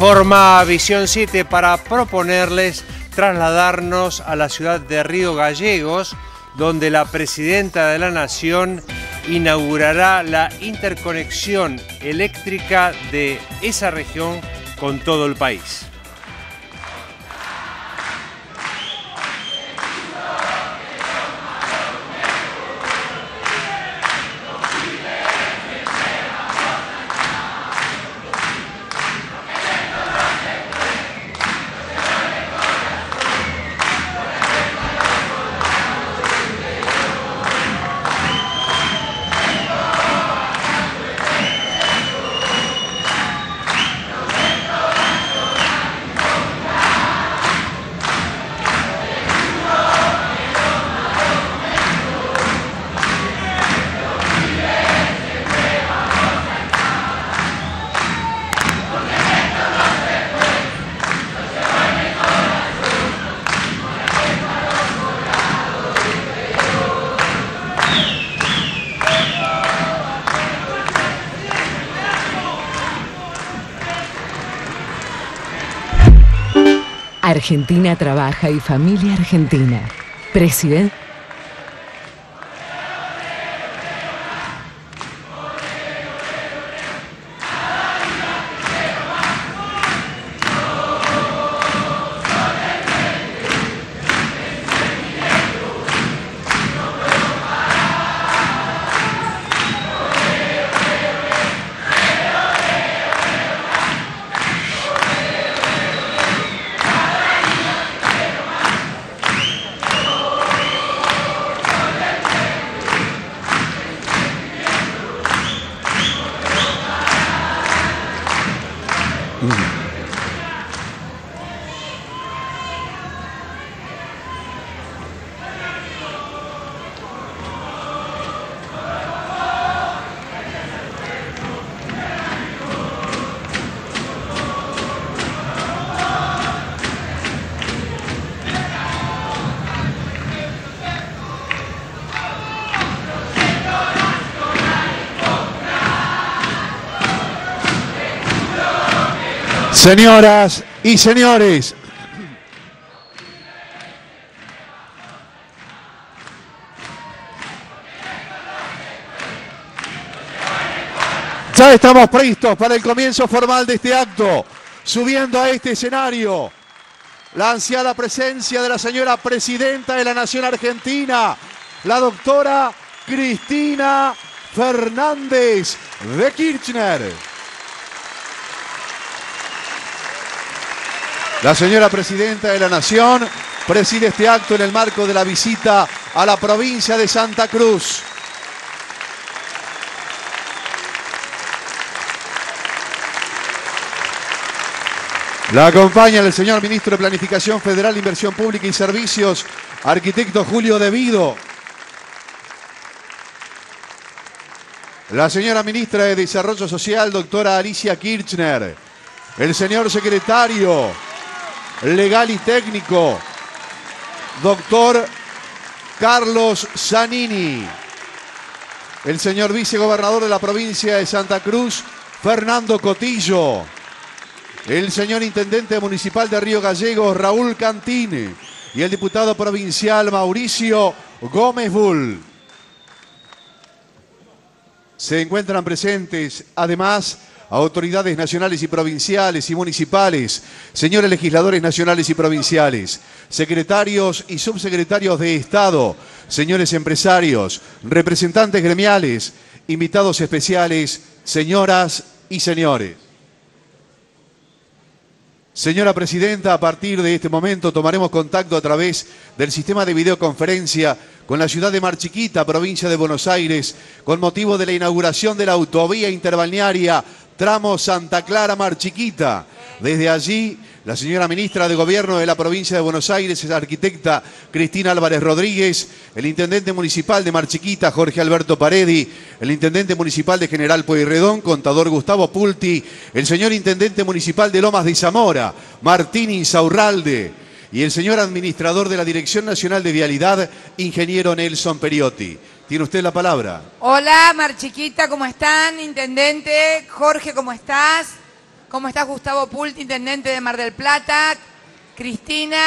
Forma Visión 7 para proponerles trasladarnos a la ciudad de Río Gallegos, donde la presidenta de la Nación inaugurará la interconexión eléctrica de esa región con todo el país. Argentina trabaja y familia argentina. Presidente. Señoras y señores, ya estamos listos para el comienzo formal de este acto, subiendo a este escenario la ansiada presencia de la señora Presidenta de la Nación Argentina, la doctora Cristina Fernández de Kirchner. La señora Presidenta de la Nación preside este acto en el marco de la visita a la provincia de Santa Cruz. La acompaña el señor Ministro de Planificación Federal, Inversión Pública y Servicios, arquitecto Julio De Vido. La señora Ministra de Desarrollo Social, doctora Alicia Kirchner. El señor Secretario Legal y Técnico, doctor Carlos Zanini. El señor Vicegobernador de la provincia de Santa Cruz, Fernando Cotillo. El señor Intendente Municipal de Río Gallegos, Raúl Cantín. Y el diputado provincial, Mauricio Gómez Bull. Se encuentran presentes, además, autoridades nacionales y provinciales y municipales, señores legisladores nacionales y provinciales, secretarios y subsecretarios de Estado, señores empresarios, representantes gremiales, invitados especiales, señoras y señores. Señora Presidenta, a partir de este momento tomaremos contacto a través del sistema de videoconferencia con la ciudad de Mar Chiquita, provincia de Buenos Aires, con motivo de la inauguración de la autovía interbalnearia tramo Santa Clara-Mar Chiquita. Desde allí, la señora Ministra de Gobierno de la provincia de Buenos Aires, la arquitecta Cristina Álvarez Rodríguez, el Intendente Municipal de Mar Chiquita, Jorge Alberto Paredi, el Intendente Municipal de General Pueyrredón, contador Gustavo Pulti, el señor Intendente Municipal de Lomas de Zamora, Martín Insaurralde, y el señor Administrador de la Dirección Nacional de Vialidad, ingeniero Nelson Periotti. Tiene usted la palabra. Hola, Mar Chiquita, ¿cómo están? Intendente, Jorge, ¿cómo estás? ¿Cómo estás, Gustavo Pulti, intendente de Mar del Plata? Cristina,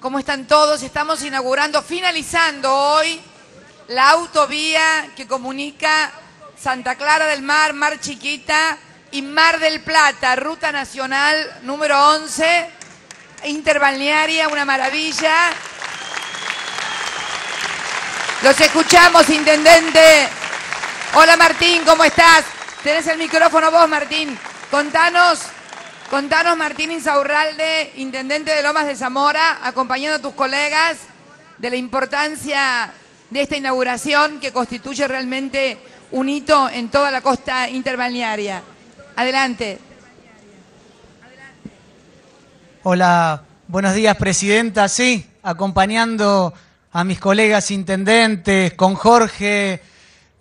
¿cómo están todos? Estamos inaugurando, finalizando hoy la autovía que comunica Santa Clara del Mar, Mar Chiquita y Mar del Plata, ruta nacional número 11, interbalnearia, una maravilla. Los escuchamos, intendente. Hola, Martín, ¿cómo estás? Tenés el micrófono vos, Martín. Contanos, Martín Insaurralde, intendente de Lomas de Zamora, acompañando a tus colegas, de la importancia de esta inauguración que constituye realmente un hito en toda la costa interbalnearia. Adelante. Hola, buenos días, presidenta. Sí, acompañando a mis colegas intendentes, con Jorge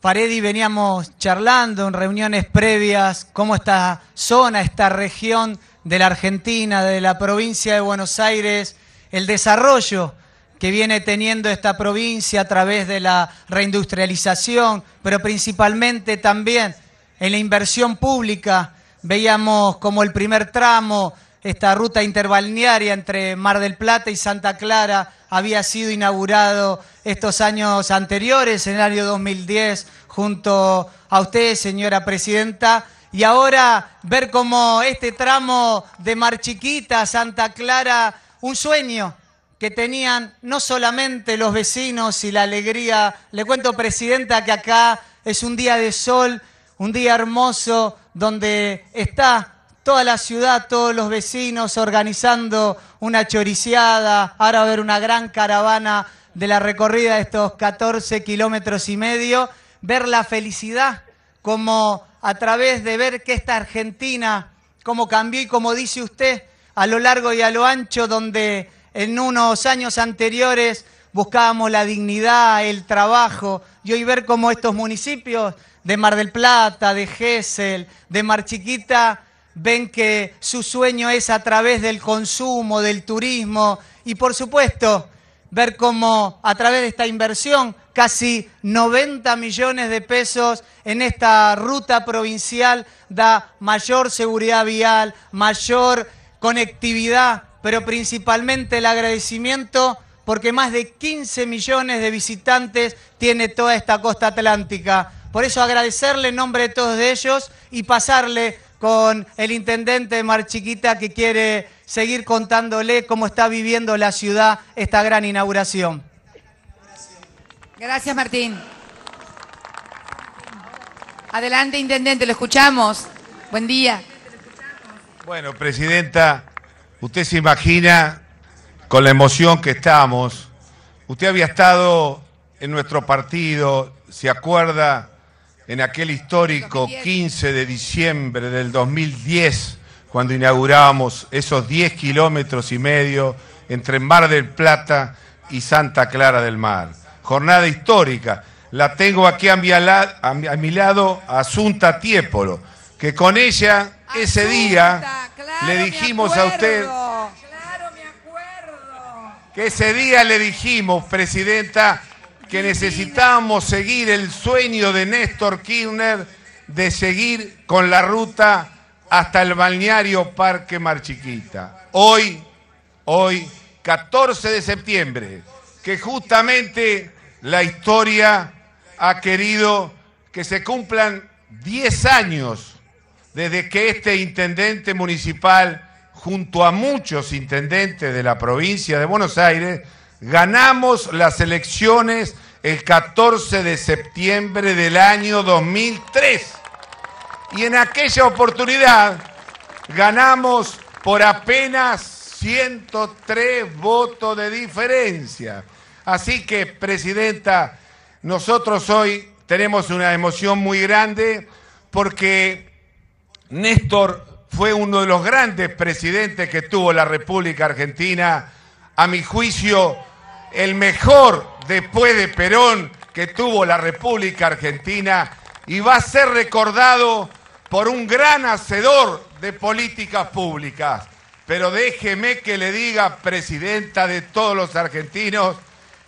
Paredi veníamos charlando en reuniones previas cómo esta zona, esta región de la Argentina, de la provincia de Buenos Aires, el desarrollo que viene teniendo esta provincia a través de la reindustrialización, pero principalmente también en la inversión pública. Veíamos como el primer tramo, esta ruta interbalnearia entre Mar del Plata y Santa Clara, había sido inaugurado estos años anteriores, en el año 2010, junto a usted, señora presidenta. Y ahora ver como este tramo de Mar Chiquita a Santa Clara, un sueño que tenían no solamente los vecinos y la alegría. Le cuento, presidenta, que acá es un día de sol, un día hermoso, donde está toda la ciudad, todos los vecinos organizando una choriciada. Ahora va a haber una gran caravana de la recorrida de estos 14,5 kilómetros. Ver la felicidad, como a través de ver que esta Argentina, como cambió y como dice usted, a lo largo y a lo ancho, donde en unos años anteriores buscábamos la dignidad, el trabajo, y hoy ver cómo estos municipios de Mar del Plata, de Gesell, de Mar Chiquita, ven que su sueño es a través del consumo, del turismo y, por supuesto, ver cómo a través de esta inversión, casi 90 millones de pesos en esta ruta provincial, da mayor seguridad vial, mayor conectividad, pero principalmente el agradecimiento porque más de 15 millones de visitantes tiene toda esta costa atlántica. Por eso agradecerle en nombre de todos ellos y pasarle con el intendente de Mar Chiquita, que quiere seguir contándole cómo está viviendo la ciudad esta gran inauguración. Gracias, Martín. Adelante, intendente, lo escuchamos. Buen día. Bueno, presidenta, usted se imagina con la emoción que estamos. Usted había estado en nuestro partido, se acuerda, en aquel histórico 15 de diciembre del 2010, cuando inaugurábamos esos 10,5 kilómetros entre Mar del Plata y Santa Clara del Mar. Jornada histórica. La tengo aquí a mi lado, a Asunta Tiepolo, que con ella ese día le dijimos a usted... Claro, me acuerdo. Que ese día le dijimos, presidenta, que necesitamos seguir el sueño de Néstor Kirchner de seguir con la ruta hasta el balneario Parque Mar Chiquita. Hoy, 14 de septiembre, que justamente la historia ha querido que se cumplan 10 años desde que este intendente municipal, junto a muchos intendentes de la provincia de Buenos Aires, ganamos las elecciones el 14 de septiembre del año 2003. Y en aquella oportunidad ganamos por apenas 103 votos de diferencia. Así que, presidenta, nosotros hoy tenemos una emoción muy grande porque Néstor fue uno de los grandes presidentes que tuvo la República Argentina. A mi juicio, el mejor después de Perón que tuvo la República Argentina, y va a ser recordado por un gran hacedor de políticas públicas. Pero déjeme que le diga, presidenta de todos los argentinos,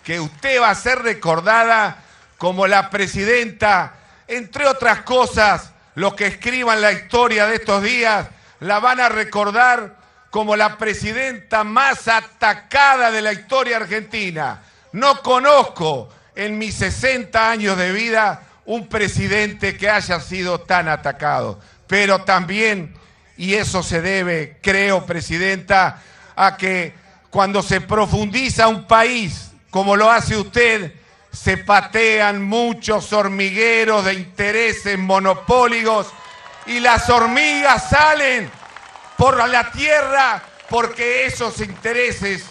que usted va a ser recordada como la presidenta, entre otras cosas, los que escriban la historia de estos días la van a recordar como la presidenta más atacada de la historia argentina. No conozco en mis 60 años de vida un presidente que haya sido tan atacado. Pero también, y eso se debe, creo, presidenta, a que cuando se profundiza un país, como lo hace usted, se patean muchos hormigueros de intereses monopólicos y las hormigas salen por la tierra porque esos intereses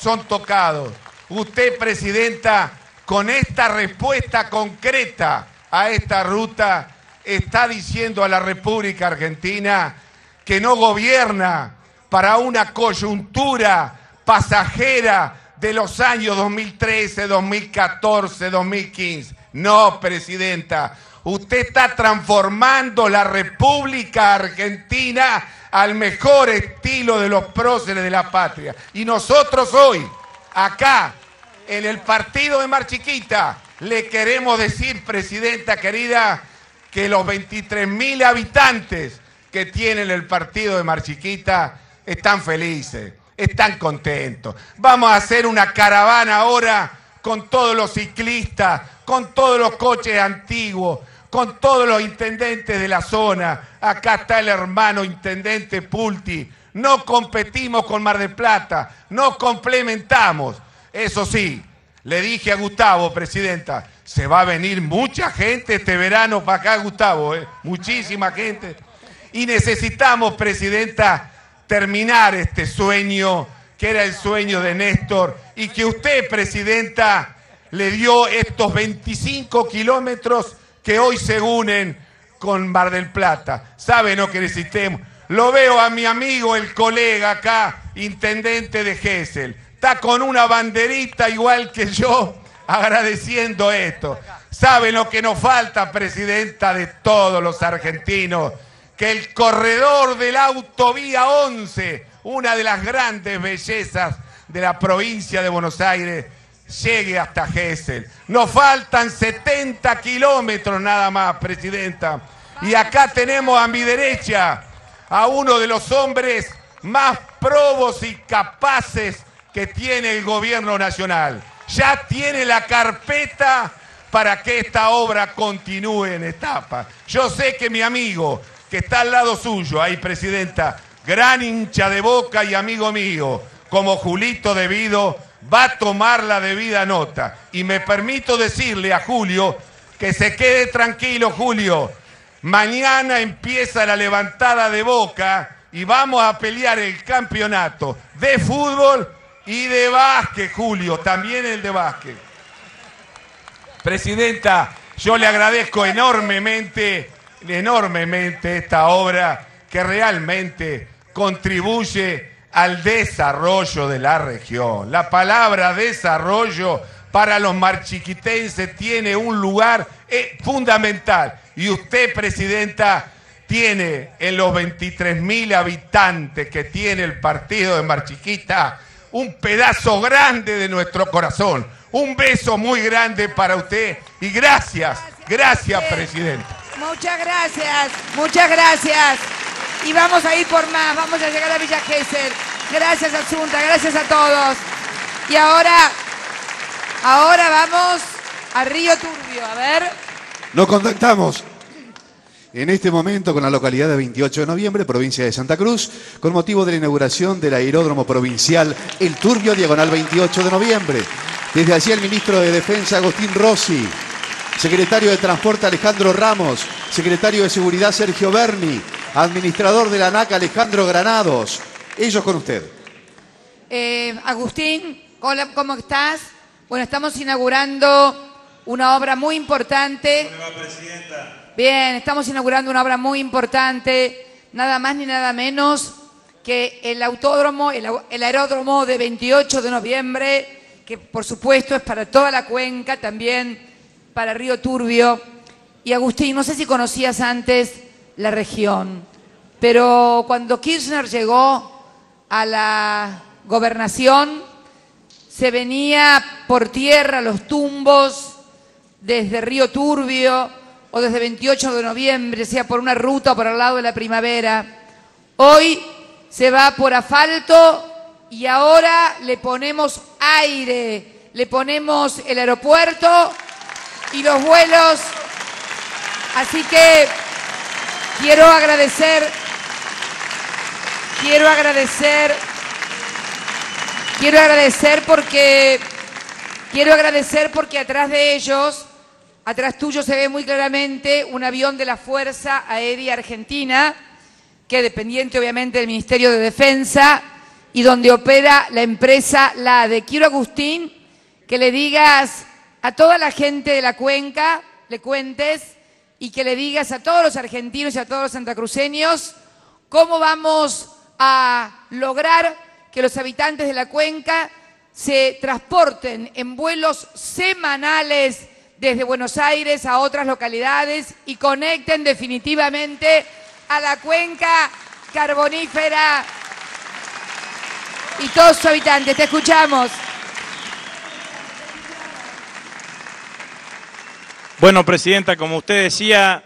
son tocados. Usted, presidenta, con esta respuesta concreta a esta ruta, está diciendo a la República Argentina que no gobierna para una coyuntura pasajera de los años 2013, 2014, 2015. No, presidenta, usted está transformando la República Argentina al mejor estilo de los próceres de la patria. Y nosotros hoy, acá, en el partido de Mar Chiquita, le queremos decir, presidenta querida, que los 23.000 habitantes que tienen el partido de Mar Chiquita están felices, están contentos. Vamos a hacer una caravana ahora con todos los ciclistas, con todos los coches antiguos, con todos los intendentes de la zona. Acá está el hermano intendente Pulti. No competimos con Mar del Plata, nos complementamos. Eso sí, le dije a Gustavo, presidenta, se va a venir mucha gente este verano para acá, Gustavo, muchísima gente. Y necesitamos, presidenta, terminar este sueño, que era el sueño de Néstor, y que usted, presidenta, le dio estos 25 kilómetros que hoy se unen con Mar del Plata. ¿Sabe lo que necesitemos? Lo veo a mi amigo, el colega acá, intendente de Gesell. Está con una banderita igual que yo, agradeciendo esto. ¿Saben lo que nos falta, presidenta de todos los argentinos? Que el corredor de la Autovía 11, una de las grandes bellezas de la provincia de Buenos Aires, llegue hasta Gesell. Nos faltan 70 kilómetros nada más, presidenta. Y acá tenemos a mi derecha a uno de los hombres más probos y capaces que tiene el gobierno nacional. Ya tiene la carpeta para que esta obra continúe en etapa. Yo sé que mi amigo, que está al lado suyo, ahí, presidenta, gran hincha de Boca y amigo mío, como Julito De Vido, va a tomar la debida nota. Y me permito decirle a Julio que se quede tranquilo, Julio. Mañana empieza la levantada de Boca y vamos a pelear el campeonato de fútbol y de básquet, Julio, también el de básquet. Presidenta, yo le agradezco enormemente esta obra que realmente contribuye al desarrollo de la región. La palabra desarrollo para los marchiquitenses tiene un lugar fundamental. Y usted, presidenta, tiene en los 23.000 habitantes que tiene el partido de Mar Chiquita un pedazo grande de nuestro corazón. Un beso muy grande para usted y gracias, presidente. Muchas gracias. Y vamos a ir por más, vamos a llegar a Villa Gesell. Gracias, Asunta, gracias a todos. Y ahora vamos a Río Turbio, a ver. Nos contactamos en este momento con la localidad de 28 de noviembre, provincia de Santa Cruz, con motivo de la inauguración del aeródromo provincial El Turbio, diagonal 28 de noviembre. Desde allí el ministro de Defensa, Agustín Rossi, secretario de Transporte, Alejandro Ramos, secretario de Seguridad, Sergio Berni, administrador de la ANAC, Alejandro Granados. Ellos con usted. Agustín, hola, ¿cómo estás? Bueno, estamos inaugurando una obra muy importante. ¿Cómo le va, presidenta? Bien, estamos inaugurando una obra muy importante, nada más ni nada menos que el aeródromo de 28 de noviembre, que por supuesto es para toda la cuenca, también para Río Turbio. Y Agustín, no sé si conocías antes la región, pero cuando Kirchner llegó a la gobernación, se venía por tierra los tumbos desde Río Turbio, o desde 28 de noviembre, sea por una ruta o por el lado de la primavera, Hoy se va por asfalto y ahora le ponemos aire, le ponemos el aeropuerto y los vuelos. Así que quiero agradecer porque atrás de ellos, atrás tuyo se ve muy claramente un avión de la Fuerza Aérea Argentina, que dependiente obviamente del Ministerio de Defensa y donde opera la empresa LADE. Quiero, Agustín, que le digas a toda la gente de la cuenca, le cuentes, y que le digas a todos los argentinos y a todos los santacruceños cómo vamos a lograr que los habitantes de la cuenca se transporten en vuelos semanales desde Buenos Aires a otras localidades y conecten definitivamente a la cuenca carbonífera y todos sus habitantes. Te escuchamos. Bueno, Presidenta, como usted decía,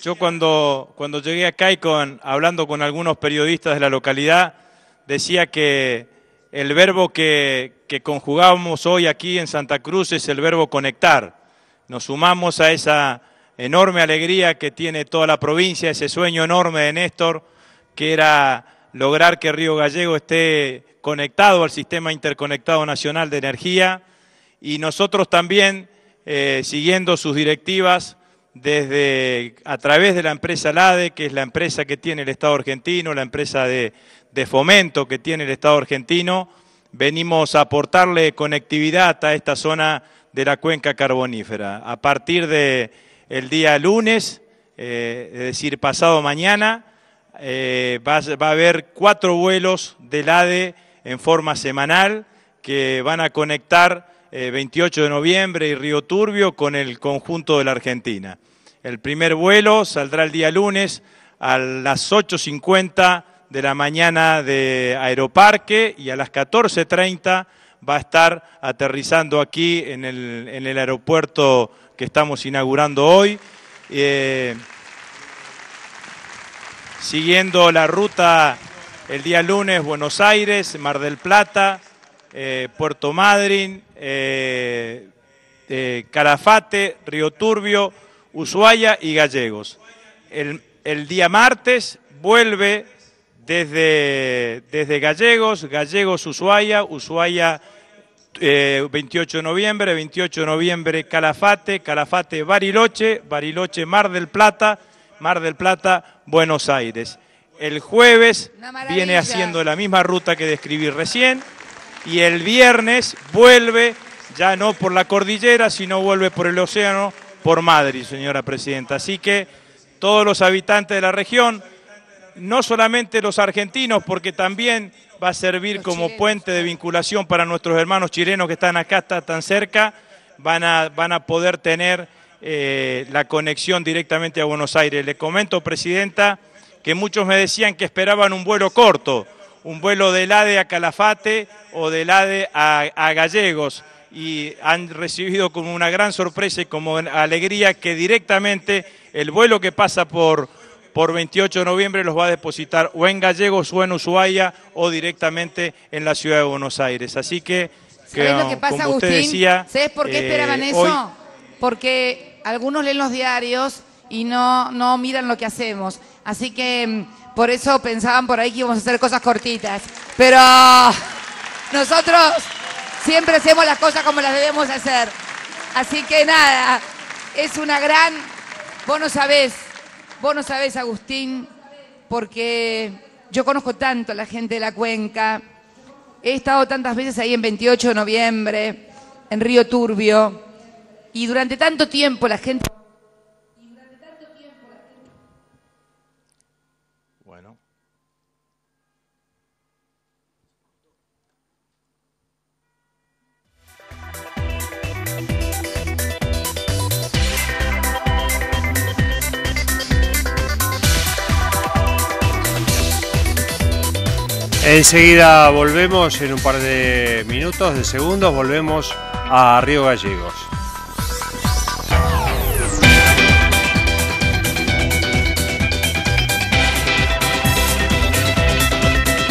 yo cuando llegué acá y hablando con algunos periodistas de la localidad, decía que el verbo que conjugamos hoy aquí en Santa Cruz es el verbo conectar. Nos sumamos a esa enorme alegría que tiene toda la provincia, ese sueño enorme de Néstor, que era lograr que Río Gallegos esté conectado al Sistema Interconectado Nacional de Energía, y nosotros también, siguiendo sus directivas a través de la empresa LADE, que es la empresa que tiene el Estado argentino, la empresa de fomento que tiene el Estado argentino, venimos a aportarle conectividad a esta zona de la cuenca carbonífera. A partir del día lunes, es decir, pasado mañana, va a haber 4 vuelos de LADE en forma semanal que van a conectar 28 de noviembre y Río Turbio con el conjunto de la Argentina. El primer vuelo saldrá el día lunes a las 8:50 de la mañana de Aeroparque y a las 14:30 va a estar aterrizando aquí en el aeropuerto que estamos inaugurando hoy, siguiendo la ruta el día lunes Buenos Aires, Mar del Plata, Puerto Madryn, Calafate, Río Turbio, Ushuaia y Gallegos. El día martes vuelve desde Gallegos, Ushuaia, 28 de noviembre, 28 de noviembre Calafate, Bariloche, Mar del Plata, Buenos Aires. El jueves viene haciendo la misma ruta que describí recién. Y el viernes vuelve, ya no por la cordillera, sino vuelve por el océano, por Madrid, señora Presidenta. Así que todos los habitantes de la región, no solamente los argentinos, porque también va a servir como puente de vinculación para nuestros hermanos chilenos que están acá, tan cerca, van a poder tener la conexión directamente a Buenos Aires. Le comento, Presidenta, que muchos me decían que esperaban un vuelo corto, un vuelo de LADE a Calafate o de LADE a Gallegos, y han recibido como una gran sorpresa y como alegría que directamente el vuelo que pasa por 28 de noviembre los va a depositar o en Gallegos o en Ushuaia o directamente en la ciudad de Buenos Aires. Así que, ¿sabés lo que pasa, como usted decía, ¿sabés por qué esperaban eso? Hoy... Porque algunos leen los diarios y no miran lo que hacemos. Así que... por eso pensaban por ahí que íbamos a hacer cosas cortitas. Pero nosotros siempre hacemos las cosas como las debemos hacer. Así que nada, es una gran... Vos no sabés, Agustín, porque yo conozco tanto a la gente de la cuenca. He estado tantas veces ahí en 28 de noviembre, en Río Turbio. Y durante tanto tiempo la gente... Enseguida volvemos, en un par de minutos, volvemos a Río Gallegos.